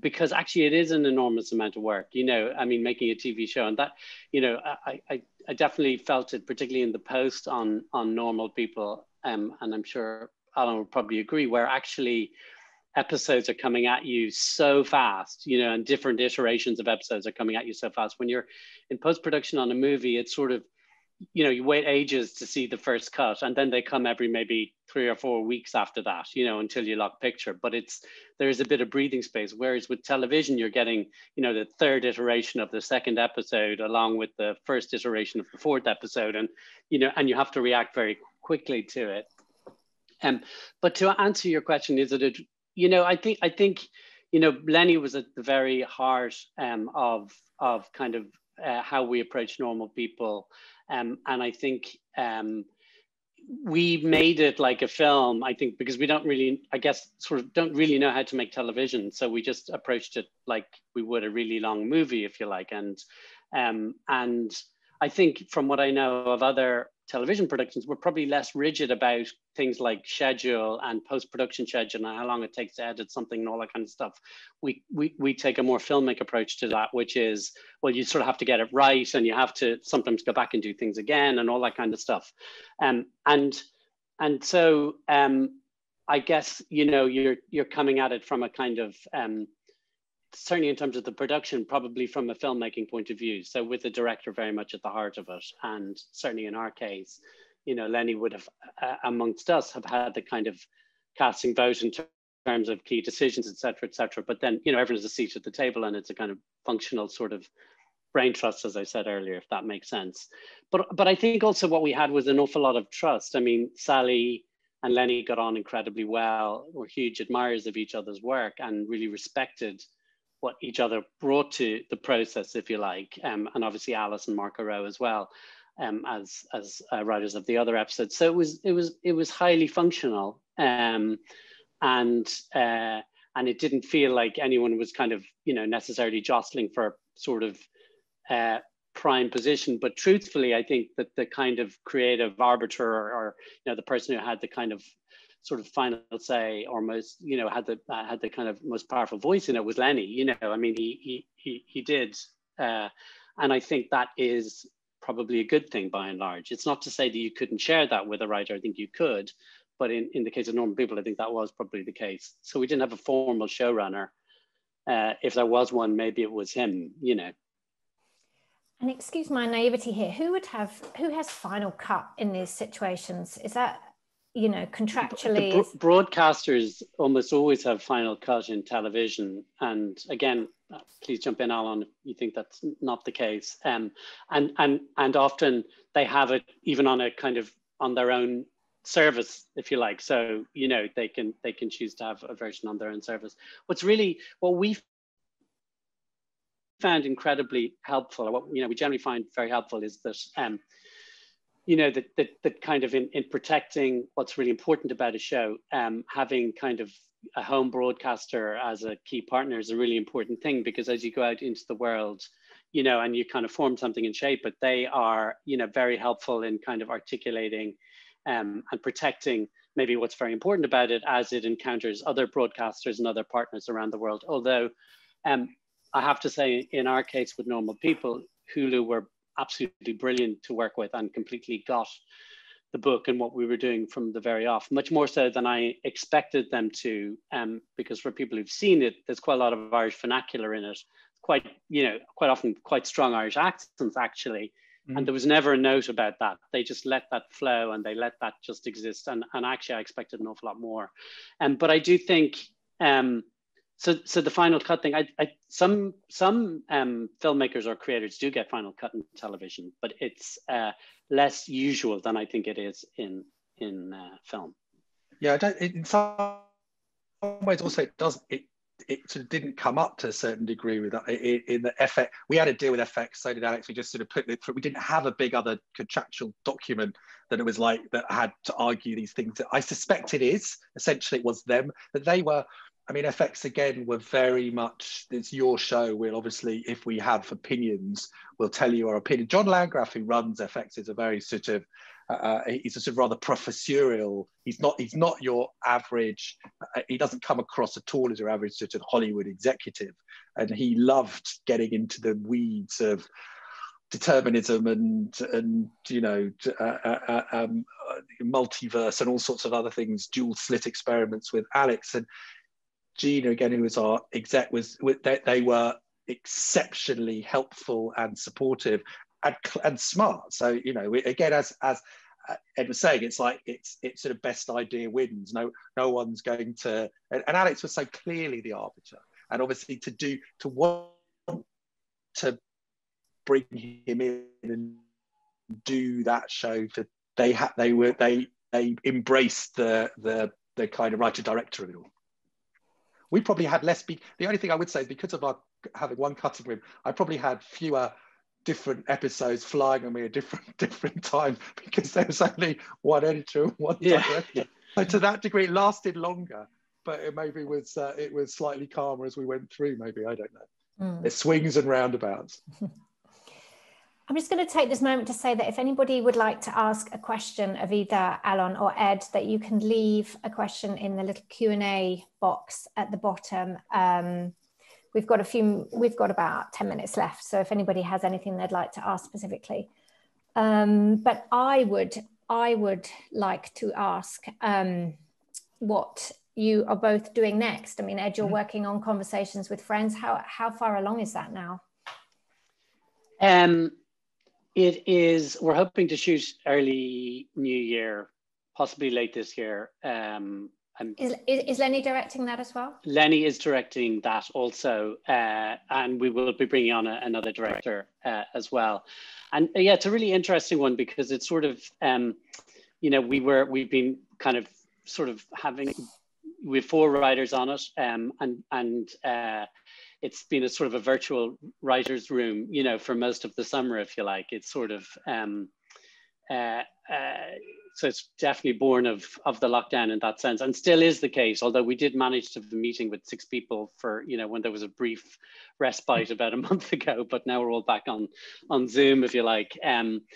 Because actually, it is an enormous amount of work, you know. I mean, making a T V show, and that, you know, I I, I definitely felt it, particularly in the post on on Normal People, um, and I'm sure Alan would probably agree, where actually episodes are coming at you so fast, you know, and different iterations of episodes are coming at you so fast. When you're in post production on a movie, it's sort of, you know, you wait ages to see the first cut, and then they come every maybe three or four weeks after that, you know, until you lock picture. But it's, there is a bit of breathing space. Whereas with television, you're getting, you know, the third iteration of the second episode, along with the first iteration of the fourth episode, and, you know, and you have to react very quickly to it. Um, but to answer your question, is it a, you know, I think I think, you know, Lenny was at the very heart um, of of kind of uh, how we approach Normal People. Um, and I think um, we made it like a film, I think, because we don't really, I guess, sort of don't really know how to make television. So we just approached it like we would a really long movie, if you like. And, um, and I think from what I know of other television productions, we're probably less rigid about things like schedule and post-production schedule and how long it takes to edit something and all that kind of stuff. We, we we take a more filmic approach to that, which is, well, you sort of have to get it right, and you have to sometimes go back and do things again and all that kind of stuff. Um, and and so um, I guess, you know, you're you're coming at it from a kind of um, certainly in terms of the production, probably from a filmmaking point of view. So with the director very much at the heart of it. And certainly in our case, you know, Lenny would have, uh, amongst us, have had the kind of casting vote in ter terms of key decisions, et cetera, et cetera. But then, you know, everyone has a seat at the table, and it's a kind of functional sort of brain trust, as I said earlier, if that makes sense. But, but I think also what we had was an awful lot of trust. I mean, Sally and Lenny got on incredibly well, were huge admirers of each other's work, and really respected what each other brought to the process, if you like, um, and obviously Alice and Marco Rowe as well, um, as as uh, writers of the other episodes. So it was it was it was highly functional, um, and uh, and it didn't feel like anyone was kind of, you know, necessarily jostling for sort of uh, prime position. But truthfully, I think that the kind of creative arbiter, or, or you know, the person who had the kind of sort of final say, or most, you know, had the uh, had the kind of most powerful voice in it, was Lenny. You know, I mean, he he he he did, uh, and I think that is probably a good thing by and large. It's not to say that you couldn't share that with a writer. I think you could, but in in the case of Normal People, I think that was probably the case. So we didn't have a formal showrunner. Uh, if there was one, maybe it was him. You know. And excuse my naivety here. Who would have who has final cut in these situations? Is that, you know, contractually? The bro broadcasters almost always have final cut in television. And again, please jump in, Alan, if you think that's not the case. Um, and, and, and often they have it even on a kind of on their own service, if you like. So, you know, they can, they can choose to have a version on their own service. What's really, what we found incredibly helpful, what, you know, we generally find very helpful is that, um, you know, that, that, that kind of in, in protecting what's really important about a show, um, having kind of a home broadcaster as a key partner is a really important thing, because as you go out into the world, you know, and you kind of form something and shape it, they are, you know, very helpful in kind of articulating um, and protecting maybe what's very important about it as it encounters other broadcasters and other partners around the world. Although um, I have to say, in our case with Normal People, Hulu were absolutely brilliant to work with and completely got the book and what we were doing from the very off, much more so than I expected them to, um, because for people who've seen it, there's quite a lot of Irish vernacular in it, quite, you know, quite often quite strong Irish accents, actually. Mm. And there was never a note about that. They just let that flow and they let that just exist. And, and actually, I expected an awful lot more. Um, but I do think, um, so so the final cut thing, I, I some some um, filmmakers or creators do get final cut in television, but it's uh, less usual than I think it is in in uh, film. Yeah, I don't, in some ways also it doesn't, it, it sort of didn't come up to a certain degree with that. In the F X, we had a deal with F X, so did Alex. We just sort of put it through. We didn't have a big other contractual document that it was like that had to argue these things. I suspect it is, essentially it was them, that they were, I mean, F X again were very much, it's your show, we'll obviously, if we have opinions, we'll tell you our opinion. John Landgraf, who runs F X, is a very sort of, Uh, he's a sort of rather professorial. He's not. He's not your average. Uh, he doesn't come across at all as your average sort of Hollywood executive. And he loved getting into the weeds of determinism and and you know uh, uh, um, uh, multiverse and all sorts of other things. Dual slit experiments with Alex and Gina again, who was our exec. Was they, they were exceptionally helpful and supportive. And, and smart. So, you know, we, again, as as Ed was saying, it's like it's it's sort of best idea wins. No, no one's going to. And, and Alex was so clearly the arbiter, and obviously to do to want to bring him in and do that show. For they had they were they they embraced the the the kind of writer director of it all. We probably had less. Be, the only thing I would say is because of our having one cutting room, I probably had fewer different episodes flying on me a different different time because there was only one editor and one yeah. director. So to that degree, it lasted longer, but it maybe was uh, it was slightly calmer as we went through. Maybe I don't know. Mm. It swings and roundabouts. I'm just going to take this moment to say that if anybody would like to ask a question of either Alan or Ed, that you can leave a question in the little Q and A box at the bottom. Um, We've got a few, we've got about ten minutes left. So if anybody has anything they'd like to ask specifically. Um, but I would, I would like to ask um, what you are both doing next. I mean, Ed, you're working on Conversations with Friends. How, how far along is that now? Um, it is, we're hoping to shoot early new year, possibly late this year. Um, Um, is, is Lenny directing that as well? Lenny is directing that also, uh, and we will be bringing on a, another director uh, as well. And uh, yeah, it's a really interesting one because it's sort of, um, you know, we were we've been kind of sort of having with four writers on it, um, and and uh, it's been a sort of a virtual writers' room, you know, for most of the summer, if you like. It's sort of. Um, uh, uh, So it's definitely born of, of the lockdown in that sense, and still is the case, although we did manage to have a meeting with six people for, you know, when there was a brief respite about a month ago, but now we're all back on, on Zoom, if you like. Um,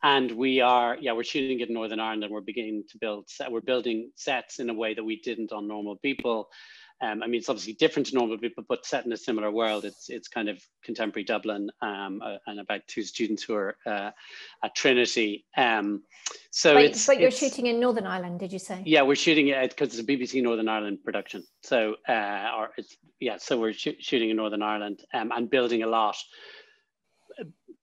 and we are, yeah, we're shooting it in Northern Ireland, and we're beginning to build, we're building sets in a way that we didn't on Normal People. Um, I mean, it's obviously different to Normal People, but set in a similar world. It's it's kind of contemporary Dublin, um, uh, and about two students who are uh, at Trinity. Um, so, but, it's, but you're it's, shooting in Northern Ireland, did you say? Yeah, we're shooting it because it's a B B C Northern Ireland production. So, uh, or it's, yeah, so we're sh shooting in Northern Ireland um, and building a lot,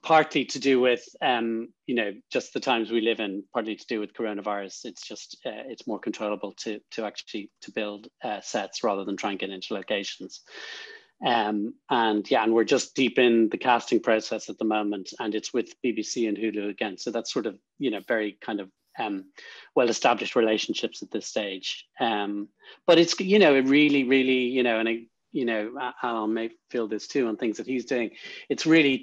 partly to do with um, you know, just the times we live in, partly to do with coronavirus. It's just uh, it's more controllable to to actually to build uh, sets rather than try and get into locations. Um, and yeah, and we're just deep in the casting process at the moment, and it's with B B C and Hulu again. So that's sort of, you know, very kind of um, well-established relationships at this stage. Um, but it's, you know, it really, really, you know, and I, you know, Alan may feel this too on things that he's doing. It's really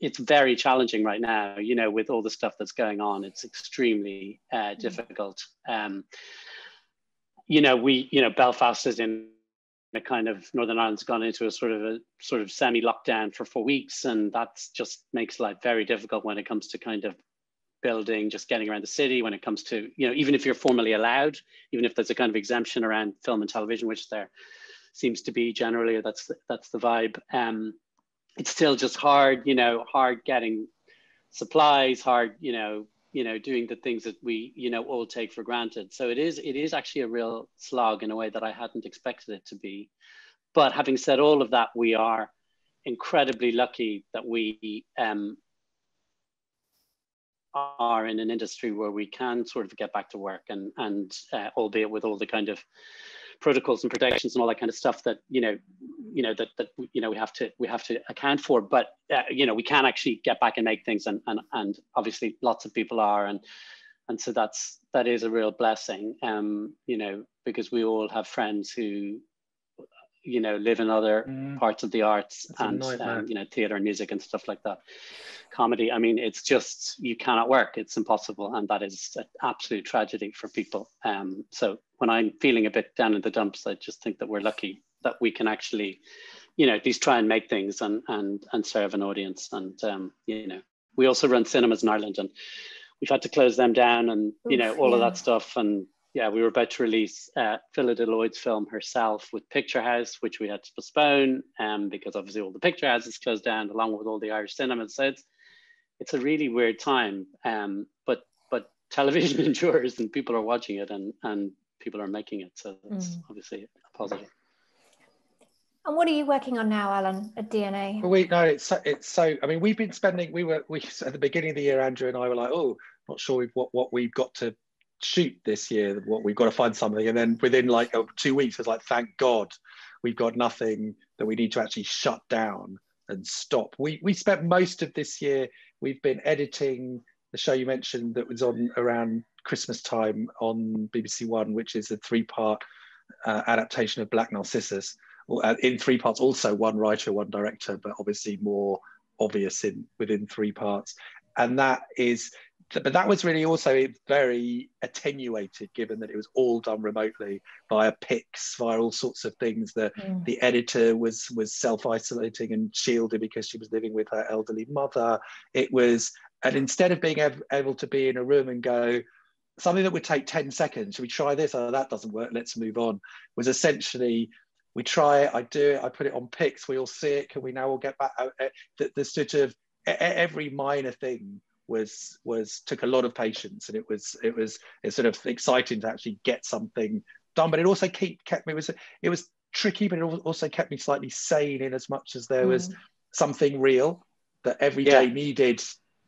It's very challenging right now, you know, with all the stuff that's going on. It's extremely uh, difficult. Um, you know, we, you know, Belfast is in a kind of, Northern Ireland's gone into a sort of a sort of semi-lockdown for four weeks, and that's just makes life very difficult when it comes to kind of building, just getting around the city. When it comes to, you know, even if you're formally allowed, even if there's a kind of exemption around film and television, which there seems to be generally, that's that's the vibe. Um, It's still just hard, you know, hard getting supplies, hard, you know, you know, doing the things that we, you know, all take for granted. So it is, it is actually a real slog in a way that I hadn't expected it to be. But having said all of that, we are incredibly lucky that we um, are in an industry where we can sort of get back to work, and, and uh, albeit with all the kind of protocols and protections and all that kind of stuff that, you know, you know, that, that, you know, we have to, we have to account for, but, uh, you know, we can actually get back and make things. And, and, and obviously lots of people are, and, and so that's, that is a real blessing, um, you know, because we all have friends who, you know, live in other mm. parts of the arts. That's and, um, you know, theater and music and stuff like that. Comedy, I mean, it's just, you cannot work, it's impossible. And that is an absolute tragedy for people. Um, so when I'm feeling a bit down in the dumps, I just think that we're lucky that we can actually, you know, at least try and make things and, and, and serve an audience. And, um, you know, we also run cinemas in Ireland, and we've had to close them down, and, you know, Oof, all yeah. of that stuff. And yeah, we were about to release uh, Phila Deloyd's film herself with Picture House, which we had to postpone um, because obviously all the Picture Houses closed down along with all the Irish cinemas. So it's, it's a really weird time, um, but but television endures, and people are watching it, and, and people are making it. So that's mm. obviously a positive. And what are you working on now, Alan, at D N A? Well, we, no, it's so, it's so, I mean, we've been spending, we were, we at the beginning of the year, Andrew and I were like, oh, not sure we've, what, what we've got to shoot this year, what we've got to find something. And then within like oh, two weeks, it's like, thank God, we've got nothing that we need to actually shut down and stop. We, we spent most of this year, we've been editing the show you mentioned that was on around Christmas time on B B C One, which is a three-part uh, adaptation of Black Narcissus. In three parts, also one writer, one director, but obviously more obvious in within three parts. And that is, but that was really also very attenuated, given that it was all done remotely via pics, via all sorts of things. The mm. the editor was was self-isolating and shielded because she was living with her elderly mother. It was, and instead of being able to be in a room and go, something that would take ten seconds, should we try this? Oh, that doesn't work, let's move on, was essentially, we try it, I do it, I put it on pics, we all see it, can we now all get back out? The, the sort of, every minor thing was, was took a lot of patience, and it was, it was it's sort of exciting to actually get something done, but it also keep, kept me, it was, it was tricky, but it also kept me slightly sane in as much as there mm. was something real that every yeah. day needed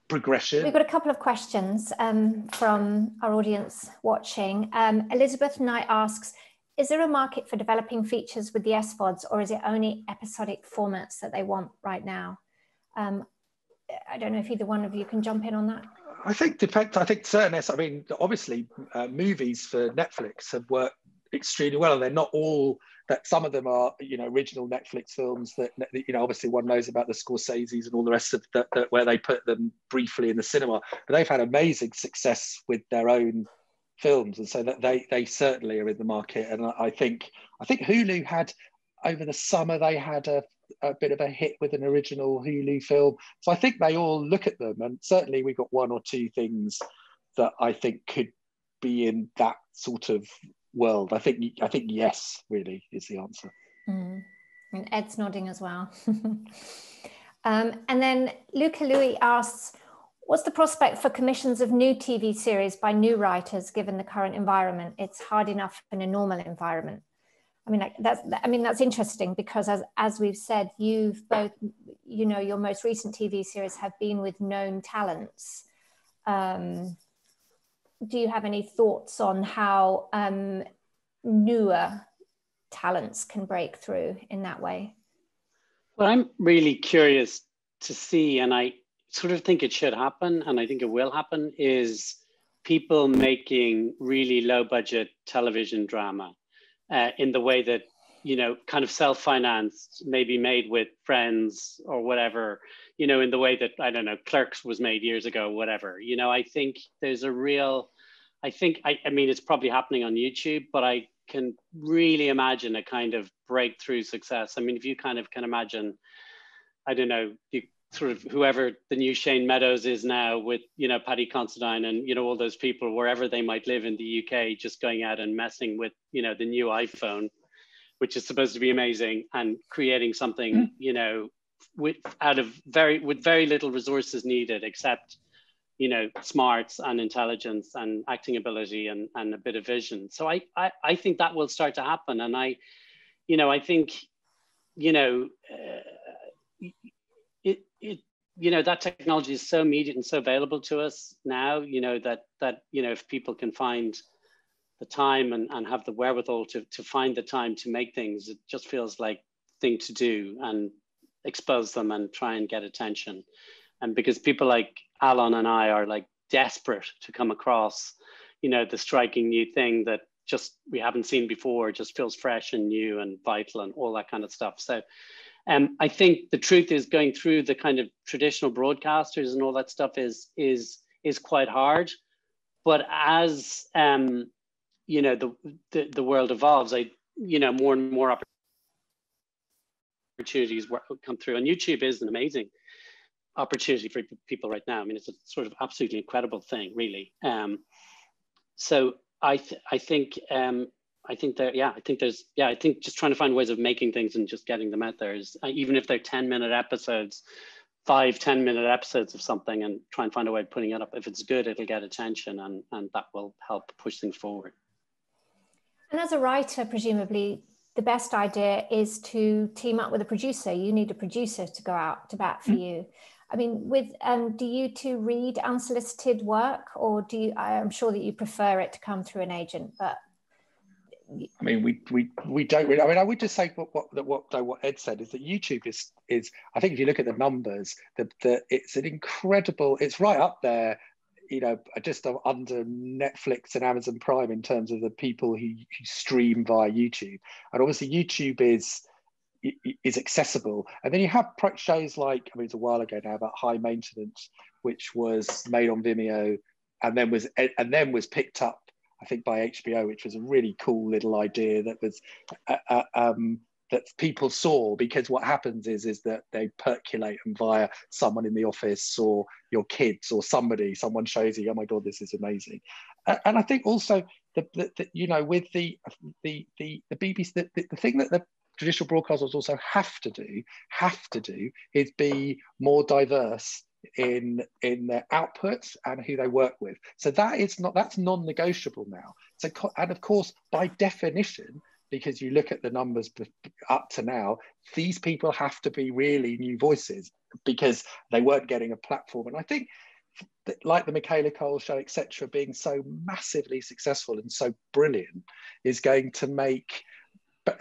progression. We've got a couple of questions um, from our audience watching. Um, Elizabeth Knight asks, is there a market for developing features with the S VODs, or is it only episodic formats that they want right now? Um, I don't know if either one of you can jump in on that. I think, I think certain, I mean, obviously uh, movies for Netflix have worked extremely well, and they're not all, that some of them are, you know, original Netflix films that, you know, obviously one knows about the Scorsese's and all the rest of that, that where they put them briefly in the cinema, but they've had amazing success with their own films, and so that they they certainly are in the market. And I think I think Hulu had, over the summer, they had a, a bit of a hit with an original Hulu film, so I think they all look at them, and certainly we've got one or two things that I think could be in that sort of world. I think I think yes, really, is the answer. Mm. And Ed's nodding as well. um, and then Luca Louis asks, what's the prospect for commissions of new T V series by new writers, given the current environment? It's hard enough in a normal environment. I mean, like that's, I mean, that's interesting, because as, as we've said, you've both, you know, your most recent T V series have been with known talents. Um, do you have any thoughts on how um, newer talents can break through in that way? Well, I'm really curious to see, and I, sort of think it should happen, and I think it will happen, is people making really low budget television drama uh, in the way that, you know, kind of self-financed, maybe made with friends or whatever, you know, in the way that, I don't know, Clerks was made years ago, whatever. You know, I think there's a real, I think, I, I mean, it's probably happening on YouTube, but I can really imagine a kind of breakthrough success. I mean, if you kind of can imagine, I don't know, you sort of whoever the new Shane Meadows is now with, you know, Paddy Considine and, you know, all those people, wherever they might live in the U K, just going out and messing with, you know, the new iPhone, which is supposed to be amazing, and creating something, mm. you know, with out of very, with very little resources needed, except, you know, smarts and intelligence and acting ability and, and a bit of vision. So I, I, I think that will start to happen. And I, you know, I think, you know, uh, it, it, you know, that technology is so immediate and so available to us now, you know, that, that you know, if people can find the time and, and have the wherewithal to, to find the time to make things, it just feels like thing to do, and expose them and try and get attention. And because people like Alan and I are like desperate to come across, you know, the striking new thing that just we haven't seen before, just feels fresh and new and vital and all that kind of stuff. So um, I think the truth is going through the kind of traditional broadcasters and all that stuff is, is, is quite hard. But as, um, you know, the, the, the world evolves, I, you know, more and more opportunities come through. And YouTube is an amazing opportunity for people right now. I mean, it's a sort of absolutely incredible thing, really. Um, so I, th I think, um, I think that, yeah, I think there's, yeah, I think just trying to find ways of making things and just getting them out there is, uh, even if they're ten minute episodes, five, ten minute episodes of something, and try and find a way of putting it up. If it's good, it'll get attention, and, and that will help push things forward. And as a writer, presumably, the best idea is to team up with a producer. You need a producer to go out to bat for mm-hmm. you. I mean, with um, do you two read unsolicited work, or do you? I'm sure that you prefer it to come through an agent, but I mean, we we we don't really. I mean, I would just say what what what what Ed said is that YouTube is is. I think if you look at the numbers, that that it's an incredible. It's right up there, you know, just under Netflix and Amazon Prime in terms of the people who, who stream via YouTube. And obviously, YouTube is. is accessible. And then you have shows like, I mean, it's a while ago now, about High Maintenance, which was made on Vimeo and then was and then was picked up, I think, by H B O, which was a really cool little idea that was uh, uh, um, that people saw, because what happens is is that they percolate, and via someone in the office or your kids or somebody, someone shows you, oh my God, this is amazing. And, and I think also that, you know, with the the the, the B B C, the, the thing that the traditional broadcasters also have to do, have to do, is be more diverse in in their outputs and who they work with. So that is not, that's non-negotiable now. So, and of course, by definition, because you look at the numbers up to now, these people have to be really new voices because they weren't getting a platform. And I think, like the Michaela Coel show, et cetera, being so massively successful and so brilliant is going to make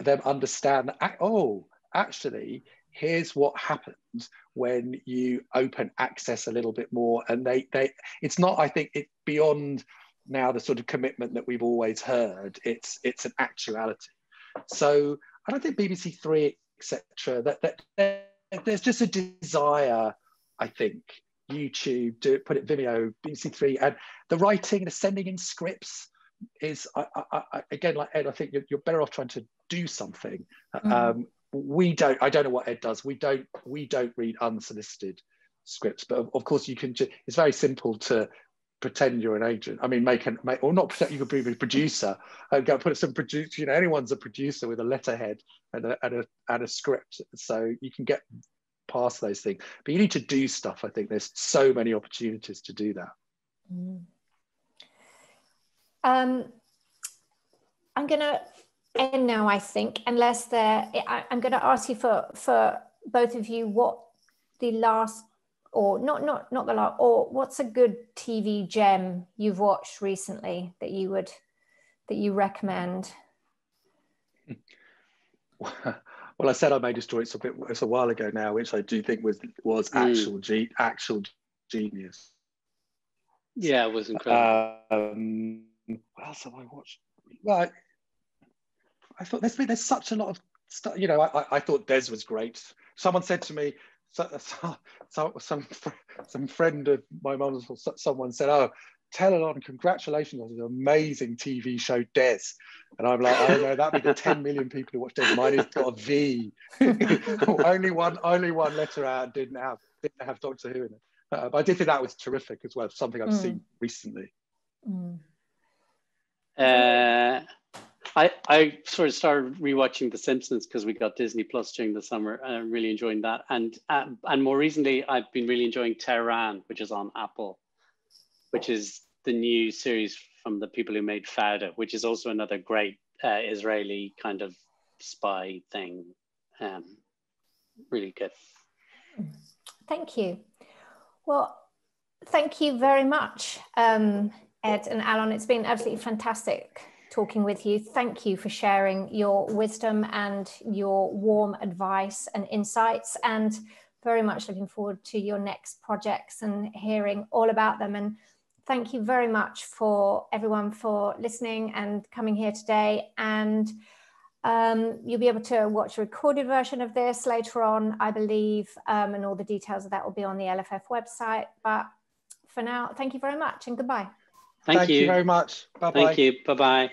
them understand that, oh, actually, here's what happens when you open access a little bit more. And they, they, it's not, I think, it's beyond now the sort of commitment that we've always heard. It's, it's an actuality. So I don't think B B C Three, et cetera, that, that, that there's just a desire, I think, YouTube, do it, put it Vimeo, B B C Three, and the writing, the sending in scripts is, I, I, I, again, like Ed, I think you're, you're better off trying to do something. Mm. Um, we don't, I don't know what Ed does. We don't, we don't read unsolicited scripts, but of, of course you can, ju it's very simple to pretend you're an agent. I mean, make an, make, or not pretend, you could be a producer and go put some producer, you know, anyone's a producer with a letterhead and a, and a, and a script. So you can get past those things, but you need to do stuff. I think there's so many opportunities to do that. Mm. Um, I'm going to end now, I think, unless there, I, I'm going to ask you for, for both of you, what the last, or not, not, not the last, or what's a good T V gem you've watched recently that you would, that you recommend? Well, I said I may destroy it a bit, it's a while ago now, which I do think was, was mm. actual, ge actual genius. Yeah, it was incredible. Um, What else have I watched? Well, I, I thought there's there's such a lot of stuff. You know, I, I, I thought Des was great. Someone said to me, so, so, so, some some friend of my mum's, someone said, "Oh, tell Alan, congratulations on the amazing T V show Des." And I'm like, "Oh no, that'd be the ten million people who watch Des. Mine has got a V. only one, only one letter out. Didn't have didn't have Doctor Who in it." Uh, but I did think that was terrific as well. Something I've mm. seen recently. Mm. Uh, I, I sort of started rewatching The Simpsons because we got Disney Plus during the summer, and I'm really enjoying that. And uh, and more recently, I've been really enjoying Tehran, which is on Apple, which is the new series from the people who made Fauda, which is also another great uh, Israeli kind of spy thing. Um, really good. Thank you. Well, thank you very much, um, Ed and Alan. It's been absolutely fantastic talking with you. Thank you for sharing your wisdom and your warm advice and insights, and very much looking forward to your next projects and hearing all about them. And thank you very much for everyone for listening and coming here today. And um, you'll be able to watch a recorded version of this later on, I believe, um, and all the details of that will be on the L F F website. But for now, thank you very much and goodbye. Thank, Thank you. you very much. Bye-bye. Thank you. Bye-bye.